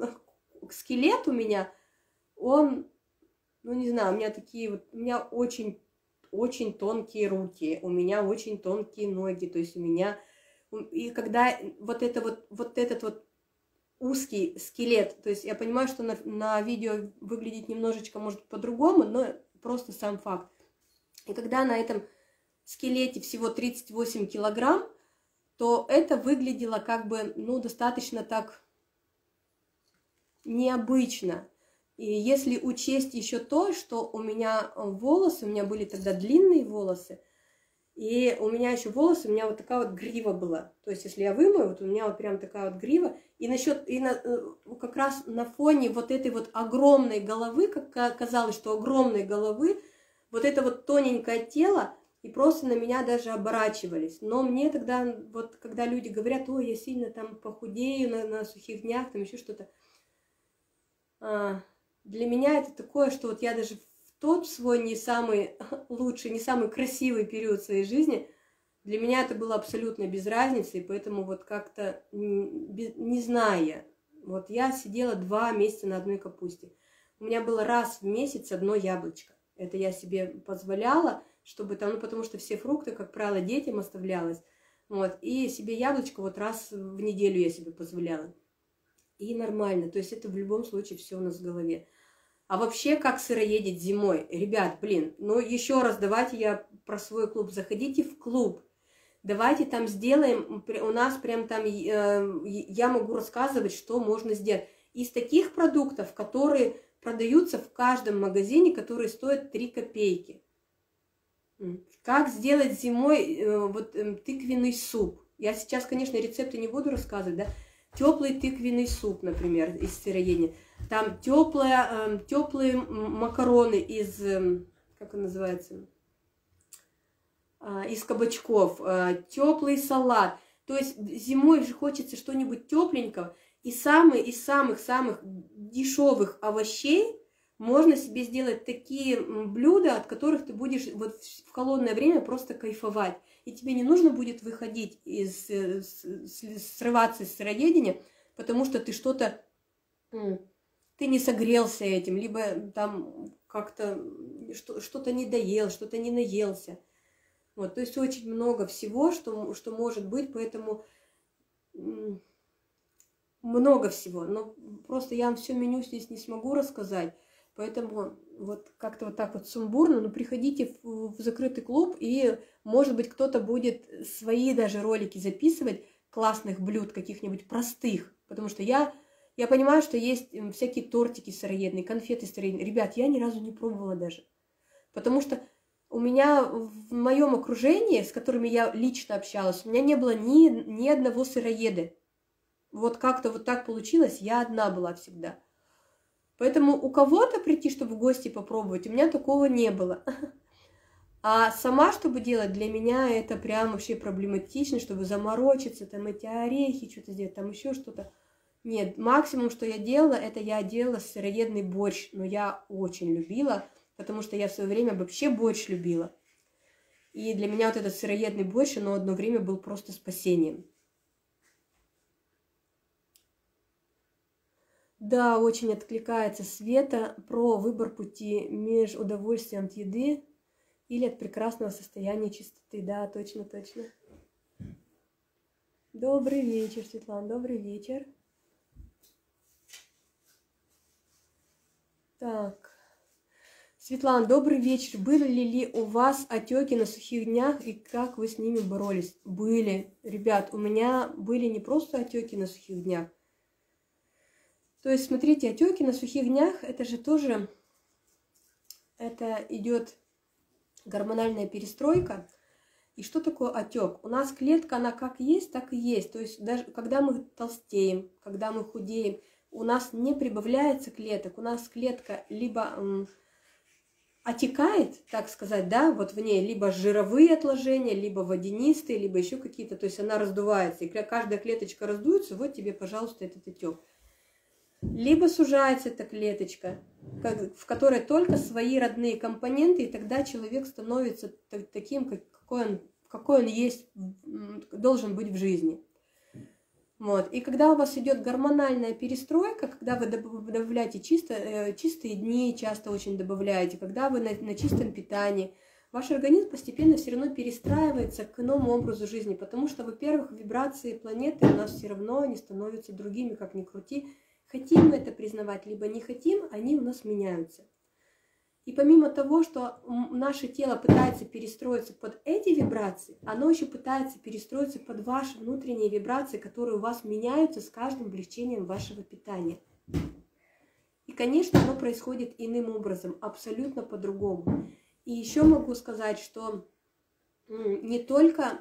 скелет у меня, он, ну, не знаю, у меня такие вот, у меня очень тонкие руки, у меня очень тонкие ноги, то есть у меня... И когда вот этот узкий скелет, то есть я понимаю, что на видео выглядит немножечко, может, по-другому, но просто сам факт. И когда на этом скелете всего 38 килограмм, то это выглядело как бы, ну, достаточно так необычно. И если учесть еще то, что у меня были тогда длинные волосы, и у меня еще волосы, у меня вот такая вот грива была. То есть, если я вымою, вот у меня вот прям такая вот грива. Как раз на фоне вот этой вот огромной головы, как казалось, что огромной головы, вот это вот тоненькое тело, и просто на меня даже оборачивались. Но мне тогда, вот когда люди говорят, ой, я сильно там похудею на сухих днях, там еще что-то, для меня это такое, что вот я даже в тот свой не самый лучший, не самый красивый период своей жизни, для меня это было абсолютно без разницы, и поэтому вот как-то, не зная, вот я сидела 2 месяца на одной капусте. У меня было раз в месяц одно яблочко. Это я себе позволяла, чтобы там, ну, потому что все фрукты, как правило, детям оставлялось. Вот, и себе яблочко вот раз в неделю я себе позволяла. и нормально. То есть это в любом случае все у нас в голове. А вообще, как сыроедить зимой? Ребят, блин, ну еще раз давайте я про свой клуб. Заходите в клуб. Давайте там сделаем, у нас прям там, я могу рассказывать, что можно сделать. Из таких продуктов, которые продаются в каждом магазине, которые стоят 3 копейки. Как сделать зимой тыквенный суп? Я сейчас, конечно, рецепты не буду рассказывать, да? Теплый тыквенный суп, например, из сыроедения. Там теплые макароны из, как он называется, из кабачков, теплый салат. То есть зимой же хочется что-нибудь тепленького. И из самых дешевых овощей можно себе сделать такие блюда, от которых ты будешь вот в холодное время просто кайфовать. И тебе не нужно будет выходить, срываться из сыроедения, потому что ты что-то, ты не согрелся этим, либо там как-то что-то не доел, что-то не наелся. Вот, то есть очень много всего, что может быть, поэтому много всего. Но просто я вам все меню здесь не смогу рассказать, поэтому вот как-то вот так вот сумбурно. Но приходите в закрытый клуб, и, может быть, кто-то будет свои даже ролики записывать, классных блюд каких-нибудь простых, потому что я понимаю, что есть всякие тортики сыроедные, конфеты сыроедные. Ребят, я ни разу не пробовала даже, потому что у меня в моем окружении, с которыми я лично общалась, у меня не было ни одного сыроеда. Вот как-то вот так получилось, я одна была всегда. Поэтому у кого-то прийти, чтобы в гости попробовать, у меня такого не было. А сама, чтобы делать, для меня это прям вообще проблематично, чтобы заморочиться, там эти орехи, что-то сделать, там еще что-то. Нет, максимум, что я делала, это я делала сыроедный борщ, но я очень любила, потому что я в свое время вообще борщ любила. И для меня вот этот сыроедный борщ, но одно время был просто спасением. Да, очень откликается Света про выбор пути между удовольствием от еды или от прекрасного состояния чистоты. Да, точно, точно. Добрый вечер, Светлана, добрый вечер. Так. Светлана, добрый вечер. Были ли у вас отеки на сухих днях и как вы с ними боролись? Были. Ребят, у меня были не просто отеки на сухих днях. То есть, смотрите, отеки на сухих днях, это же тоже, это идет гормональная перестройка. И что такое отек? У нас клетка, она как есть, так и есть. То есть, даже когда мы толстеем, когда мы худеем, у нас не прибавляется клеток. У нас клетка либо отекает, так сказать, да, вот в ней либо жировые отложения, либо водянистые, либо еще какие-то. То есть, она раздувается, и каждая клеточка раздуется, вот тебе, пожалуйста, этот отек. Либо сужается эта клеточка, в которой только свои родные компоненты, и тогда человек становится таким, какой он есть, должен быть в жизни. Вот. И когда у вас идет гормональная перестройка, когда вы добавляете чистые дни, часто очень добавляете, когда вы на чистом питании, ваш организм постепенно все равно перестраивается к иному образу жизни, потому что, во-первых, вибрации планеты у нас все равно не становятся другими, как ни крути. Хотим мы это признавать, либо не хотим, они у нас меняются. И помимо того, что наше тело пытается перестроиться под эти вибрации, оно еще пытается перестроиться под ваши внутренние вибрации, которые у вас меняются с каждым облегчением вашего питания. И, конечно, оно происходит иным образом, абсолютно по-другому. И еще могу сказать, что не только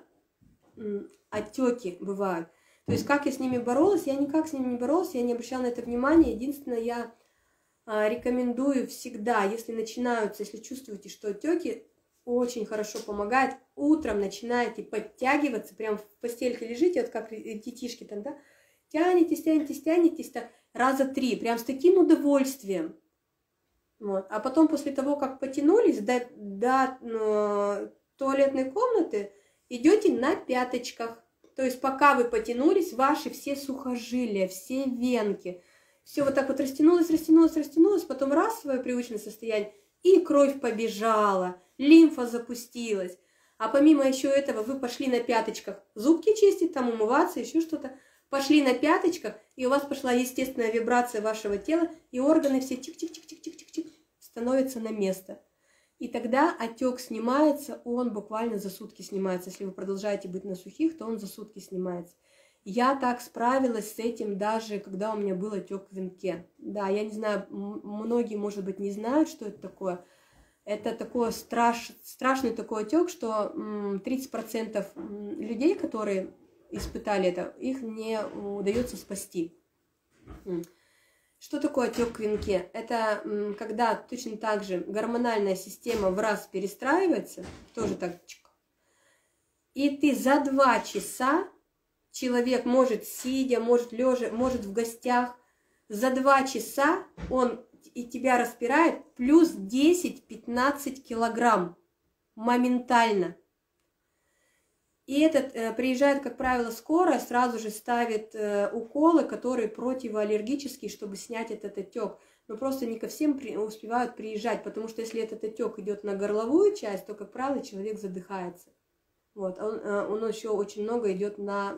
отеки бывают. То есть, как я с ними боролась? Я никак с ними не боролась, я не обращала на это внимания. Единственное, я рекомендую всегда, если чувствуете, что отеки, очень хорошо помогает. Утром начинаете подтягиваться, прям в постельке лежите, вот как детишки там, да? Тянетесь так, раза 3, прям с таким удовольствием. Вот. А потом, после того, как потянулись до туалетной комнаты, идете на пяточках. То есть, пока вы потянулись, ваши все сухожилия, все венки, все вот так вот растянулось, потом раз в свое привычное состояние, и кровь побежала, лимфа запустилась. А помимо еще этого, вы пошли на пяточках зубки чистить, там умываться, еще что-то. пошли на пяточках, и у вас пошла естественная вибрация вашего тела, и органы все тик-тик-тик-тик-тик-тик становятся на место. И тогда отек снимается, он буквально за сутки снимается. Если вы продолжаете быть на сухих, то он за сутки снимается. Я так справилась с этим даже, когда у меня был отек в венке. Да, я не знаю, многие, может быть, не знают, что это такое. Это такой страшный такой отек, что 30% людей, которые испытали это, их не удается спасти. Что такое отек в венке? Это когда точно так же гормональная система в раз перестраивается, тоже так, и ты за 2 часа, человек может сидя, может лежа, может в гостях, за 2 часа он и тебя распирает плюс 10-15 килограмм моментально. И этот приезжает, как правило, скорая, сразу же ставит уколы, которые противоаллергические, чтобы снять этот отек. Но просто не ко всем успевают приезжать, потому что если этот отек идет на горловую часть, то, как правило, человек задыхается. Вот. Он еще очень много идет на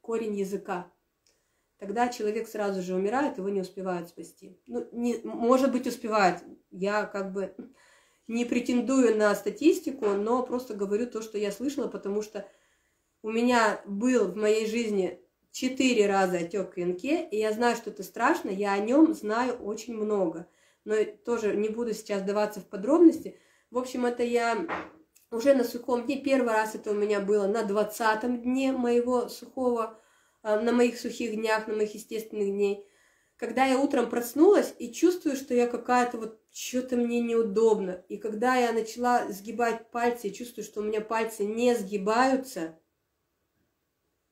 корень языка. Тогда человек сразу же умирает, его не успевают спасти. Ну, может быть, успевают. Я как бы не претендую на статистику, но просто говорю то, что я слышала, потому что у меня был в моей жизни 4 раза отек в венке, и я знаю, что это страшно, я о нем знаю очень много. Но тоже не буду сейчас вдаваться в подробности. В общем, это я уже на сухом дне, первый раз это у меня было на 20-м дне моего сухого, на моих сухих днях, на моих естественных дней, когда я утром проснулась и чувствую, что я какая-то вот, что-то мне неудобно. И когда я начала сгибать пальцы, и чувствую, что у меня пальцы не сгибаются,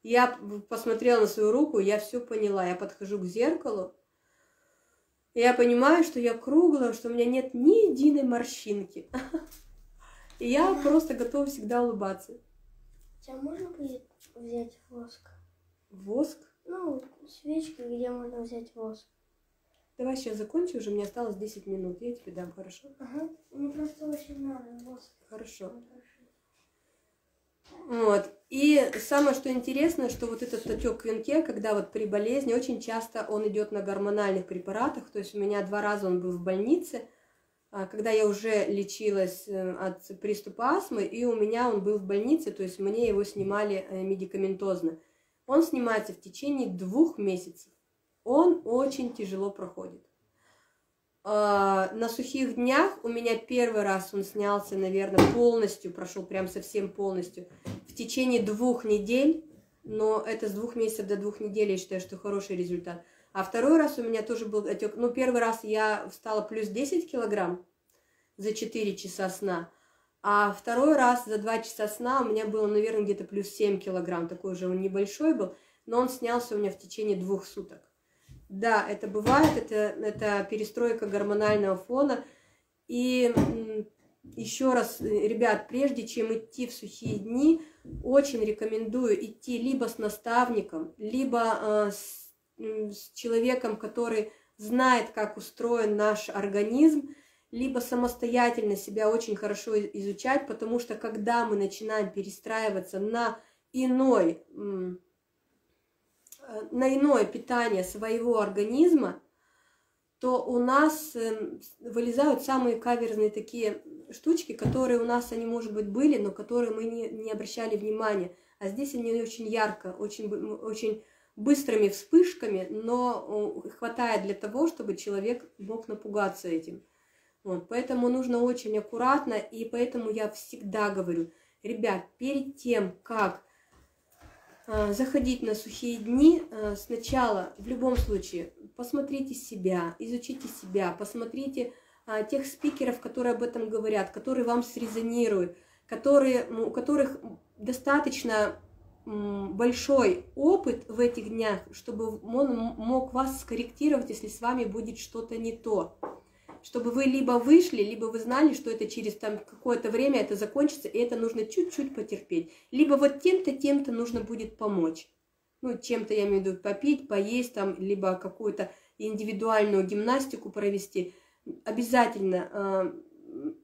я посмотрела на свою руку, я все поняла. Я подхожу к зеркалу, и я понимаю, что я круглая, что у меня нет ни единой морщинки. И я просто готова всегда улыбаться. Тебя можно будет взять воск? Воск? Ну, свечки, где можно взять воск. Давай сейчас закончу, уже мне осталось 10 минут, я тебе дам, хорошо? Ага, мне просто очень надо воск. Хорошо. Вот, и самое, что интересно, что вот этот отек в венке, когда вот при болезни, очень часто он идет на гормональных препаратах, то есть у меня 2 раза он был в больнице, когда я уже лечилась от приступа астмы, и у меня он был в больнице, то есть мне его снимали медикаментозно. Он снимается в течение 2 месяцев. Он очень тяжело проходит. На сухих днях у меня первый раз он снялся, наверное, полностью, прошел прям совсем полностью, в течение 2 недель, но это с 2 месяцев до 2 недель, я считаю, что хороший результат. А второй раз у меня тоже был отек, ну, первый раз я встала плюс 10 килограмм за 4 часа сна, а второй раз за 2 часа сна у меня было, наверное, где-то плюс 7 килограмм, такой же он небольшой был, но он снялся у меня в течение 2 суток. Да, это бывает, это перестройка гормонального фона. И еще раз, ребят, прежде чем идти в сухие дни, очень рекомендую идти либо с наставником, либо с человеком, который знает, как устроен наш организм, либо самостоятельно себя очень хорошо изучать, потому что когда мы начинаем перестраиваться на иное питание своего организма, то у нас вылезают самые каверзные такие штучки, которые у нас, они, может быть, были, но которые мы не обращали внимания. А здесь они очень ярко, очень быстрыми вспышками, но хватает для того, чтобы человек мог напугаться этим. Вот. Поэтому нужно очень аккуратно, и поэтому я всегда говорю, ребят, перед тем, как заходить на сухие дни, сначала, в любом случае, посмотрите себя, изучите себя, посмотрите тех спикеров, которые об этом говорят, которые вам срезонируют, у которых достаточно большой опыт в этих днях, чтобы он мог вас скорректировать, если с вами будет что-то не то. Чтобы вы либо вышли, либо вы знали, что это через какое-то время это закончится, и это нужно чуть-чуть потерпеть. Либо вот тем-то нужно будет помочь. Ну, чем-то, я имею в виду, попить, поесть, там, либо какую-то индивидуальную гимнастику провести. Обязательно,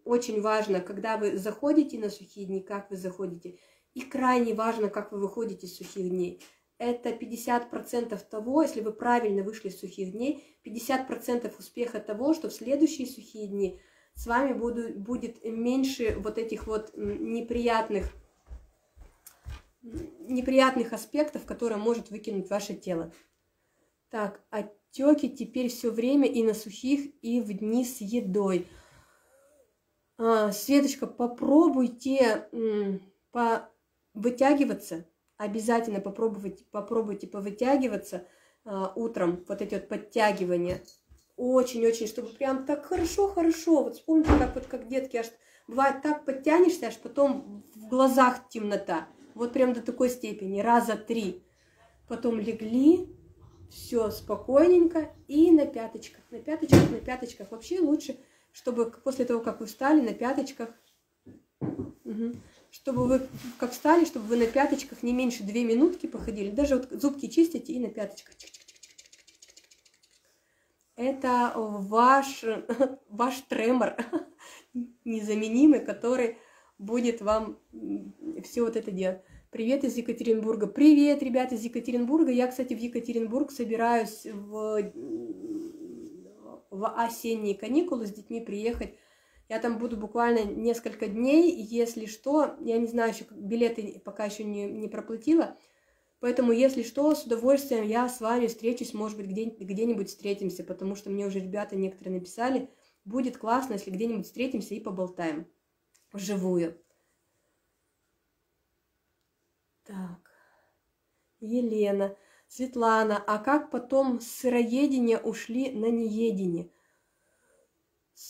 очень важно, когда вы заходите на сухие дни, как вы заходите. И крайне важно, как вы выходите из сухих дней. это 50% того, если вы правильно вышли с сухих дней, 50% успеха того, что в следующие сухие дни с вами будет меньше вот этих вот неприятных аспектов, которые может выкинуть ваше тело. Так, отеки теперь все время и на сухих, и в дни с едой. Светочка, попробуйте вытягиваться, обязательно попробуйте повытягиваться утром, вот эти вот подтягивания. Очень-очень, чтобы прям так хорошо-хорошо, вот вспомните, как детки, аж бывает так подтянешься, аж потом в глазах темнота, вот прям до такой степени, раза три. Потом легли, все спокойненько и на пяточках. Вообще лучше, чтобы после того, как вы встали, на пяточках, чтобы вы как встали, чтобы вы на пяточках не меньше 2 минутки походили, даже вот зубки чистите и на пяточках. Это ваш тремор незаменимый, который будет вам все вот это делать. Привет из Екатеринбурга. Привет, ребята, из Екатеринбурга. Я, кстати, в Екатеринбург собираюсь в осенние каникулы с детьми приехать. Я там буду буквально несколько дней, если что. Я не знаю, еще билеты пока еще не проплатила. Поэтому, если что, с удовольствием я с вами встречусь, может быть, где-нибудь встретимся, потому что мне уже ребята некоторые написали, будет классно, если где-нибудь встретимся и поболтаем вживую. Так, Елена, Светлана, а как потом с сыроедения ушли на неедение?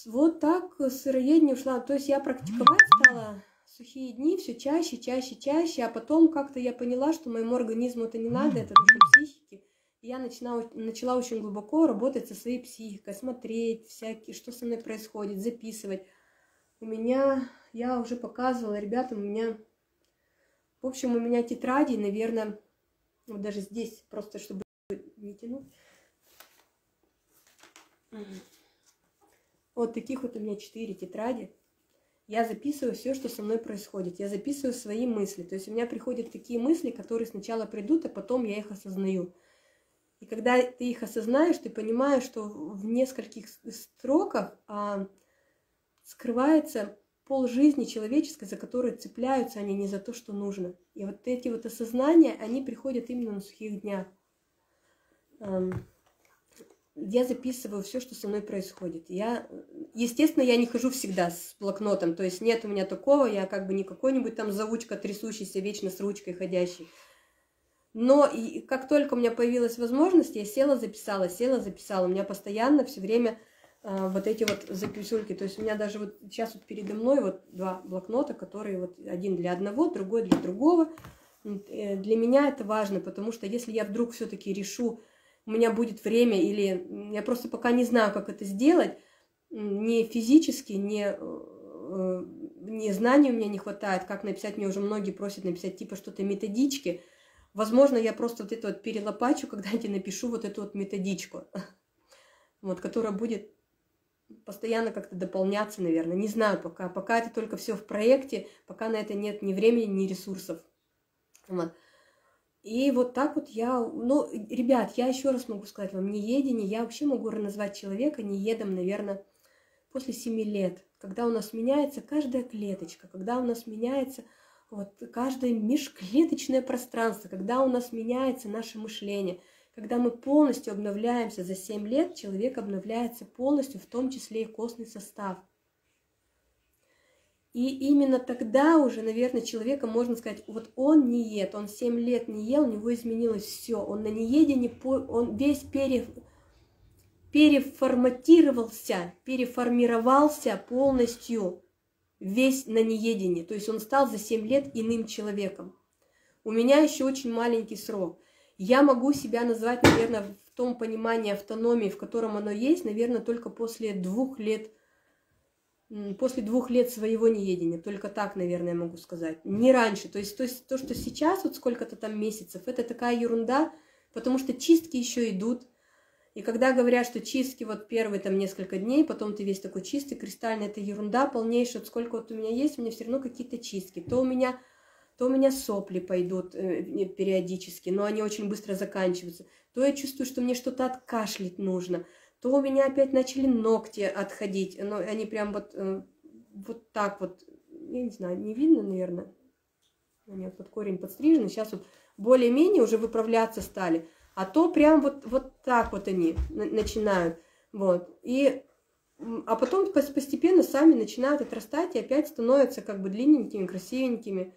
Вот так с сыроедения ушла, то есть я практиковать стала... Сухие дни все чаще, а потом как-то я поняла, что моему организму это не надо, это нужно психике. И я начала очень глубоко работать со своей психикой, смотреть всякие, что со мной происходит, записывать. Я уже показывала ребятам, в общем, у меня тетради, наверное, вот даже здесь, просто чтобы не тянуть. Вот таких вот у меня 4 тетради. Я записываю все, что со мной происходит. Я записываю свои мысли. То есть у меня приходят такие мысли, которые сначала придут, а потом я их осознаю. И когда ты их осознаешь, ты понимаешь, что в нескольких строках скрывается полжизни человеческой, за которую цепляются они не за то, что нужно. И вот эти вот осознания, они приходят именно на сухих днях. Я записываю все, что со мной происходит. Естественно, я не хожу всегда с блокнотом, то есть нет у меня такого, я как бы не какой-нибудь там заучка, трясущийся, вечно с ручкой ходящий. Но и как только у меня появилась возможность, я села, записала. У меня постоянно все время вот эти вот записульки. То есть у меня даже вот сейчас вот передо мной вот 2 блокнота, которые вот один для одного, другой для другого. Для меня это важно, потому что если я вдруг все-таки решу, у меня будет время, или я просто пока не знаю, как это сделать, не физически, не знаний у меня не хватает, как написать, мне уже многие просят написать типа что-то методички. Возможно, я просто вот это вот перелопачу, когда-нибудь напишу вот эту вот методичку, вот, которая будет постоянно как-то дополняться, наверное. Не знаю пока, это только все в проекте, пока на это нет ни времени, ни ресурсов. Вот. И вот так вот я, ну, ребят, я еще раз могу сказать вам, неедение, я вообще могу назвать человека неедом, наверное, после 7 лет, когда у нас меняется каждая клеточка, когда у нас меняется вот каждое межклеточное пространство, когда у нас меняется наше мышление, когда мы полностью обновляемся за 7 лет, человек обновляется полностью, в том числе и костный состав. И именно тогда уже, наверное, человека, можно сказать, вот он не ед, он 7 лет не ел, у него изменилось все, он на неедении, он весь переформировался полностью, весь на неедении, то есть он стал за 7 лет иным человеком. У меня еще очень маленький срок. Я могу себя назвать, наверное, в том понимании автономии, в котором оно есть, наверное, только после 2 лет. После 2 лет своего неедения, только так, наверное, могу сказать. Не раньше. То есть то, что сейчас, вот сколько-то там месяцев, это такая ерунда, потому что чистки еще идут. И когда говорят, что чистки вот первые там несколько дней, потом ты весь такой чистый, кристальный, это ерунда полнейшая. Вот сколько вот у меня есть, у меня все равно какие-то чистки. То у меня то у меня сопли пойдут периодически, но они очень быстро заканчиваются, то я чувствую, что мне что-то откашлять нужно, то у меня опять начали ногти отходить, но они прям вот, вот так вот, я не знаю, не видно, наверное, у меня под корень подстрижен, сейчас вот более-менее уже выправляться стали, а то прям вот, вот так вот они начинают, вот, и... А потом постепенно сами начинают отрастать и опять становятся как бы длинненькими, красивенькими.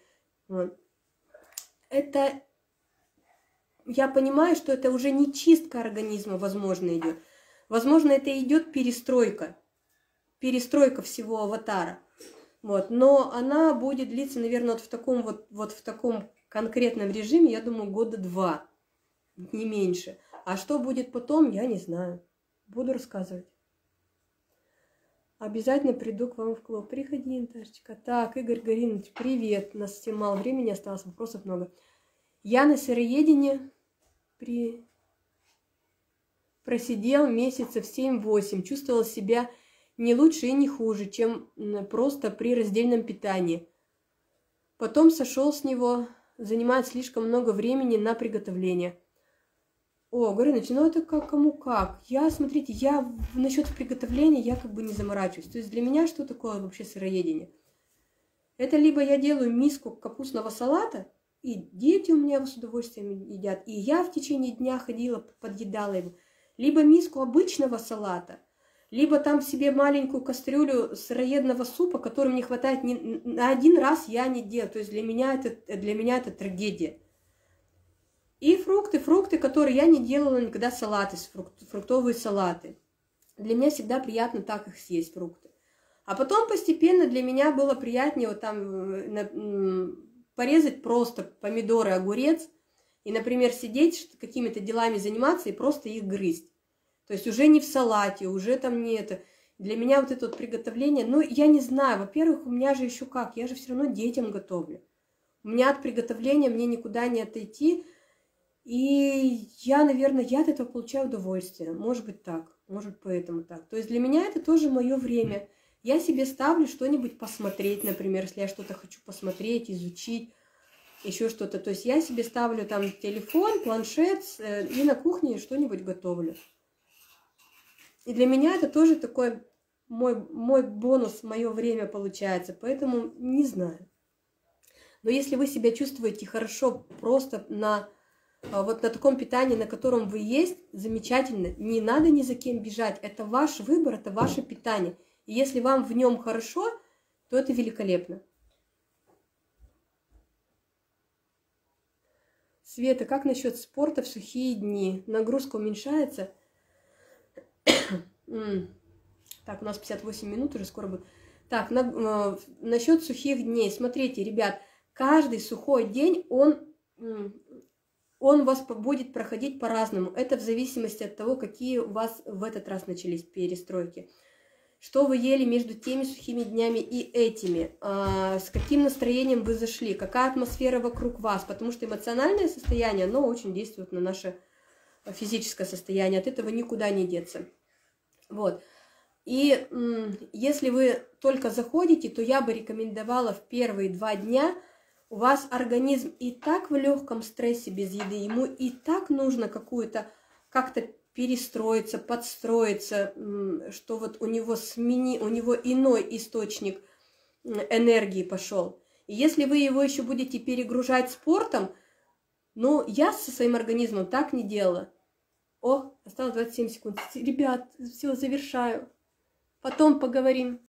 Вот. Это, я понимаю, что это уже не чистка организма, возможно, идет. Возможно, это идет перестройка. Перестройка всего аватара. Вот. Но она будет длиться, наверное, вот в таком конкретном режиме, я думаю, года два, не меньше. А что будет потом, я не знаю. Буду рассказывать. Обязательно приду к вам в клуб. Приходи, Наташечка. Так, Игорь Горинович, привет. У нас всем мало времени осталось, вопросов много. Я на сыроедении просидел месяцев 7-8. Чувствовал себя не лучше и не хуже, чем просто при раздельном питании. Потом сошел с него. Занимает слишком много времени на приготовление. О, Горыныч, ну это как кому как. Я, смотрите, я насчет приготовления я как бы не заморачиваюсь. То есть для меня что такое вообще сыроедение? Это либо я делаю миску капустного салата, и дети у меня с удовольствием едят, и я в течение дня ходила, подъедала его. Либо миску обычного салата, либо там себе маленькую кастрюлю сыроедного супа, который мне хватает на один раз, я не делаю. То есть для меня это трагедия. И фрукты, которые я не делала никогда салаты, фруктовые салаты. Для меня всегда приятно так их съесть, фрукты. А потом постепенно для меня было приятнее вот там порезать просто помидоры, огурец. И, например, сидеть, какими-то делами заниматься и просто их грызть. То есть уже не в салате, уже там не это. Для меня вот это вот приготовление, ну я не знаю, во-первых, у меня же еще как, я же все равно детям готовлю. У меня от приготовления мне никуда не отойти. И я, наверное, я от этого получаю удовольствие. Может быть так, может быть поэтому так. То есть для меня это тоже мое время. Я себе ставлю что-нибудь посмотреть, например, если я что-то хочу посмотреть, изучить, еще что-то. То есть я себе ставлю там телефон, планшет и на кухне что-нибудь готовлю. И для меня это тоже такой мой бонус, мое время получается. Поэтому не знаю. Но если вы себя чувствуете хорошо просто на таком питании, на котором вы есть, замечательно. Не надо ни за кем бежать. Это ваш выбор, это ваше питание. И если вам в нем хорошо, то это великолепно. Света, как насчет спорта в сухие дни? Нагрузка уменьшается? Так, у нас 58 минут уже скоро будет. Так, насчет сухих дней. Смотрите, ребят, каждый сухой день, он у вас будет проходить по-разному. Это в зависимости от того, какие у вас в этот раз начались перестройки. Что вы ели между теми сухими днями и этими. С каким настроением вы зашли. Какая атмосфера вокруг вас. Потому что эмоциональное состояние, оно очень действует на наше физическое состояние. От этого никуда не деться. Вот. И если вы только заходите, то я бы рекомендовала в первые 2 дня... У вас организм и так в легком стрессе без еды, ему и так нужно как-то перестроиться, подстроиться, что вот у него иной источник энергии пошел. И если вы его еще будете перегружать спортом, ну, я со своим организмом так не делала. О, осталось 27 секунд. Ребят, все, завершаю. Потом поговорим.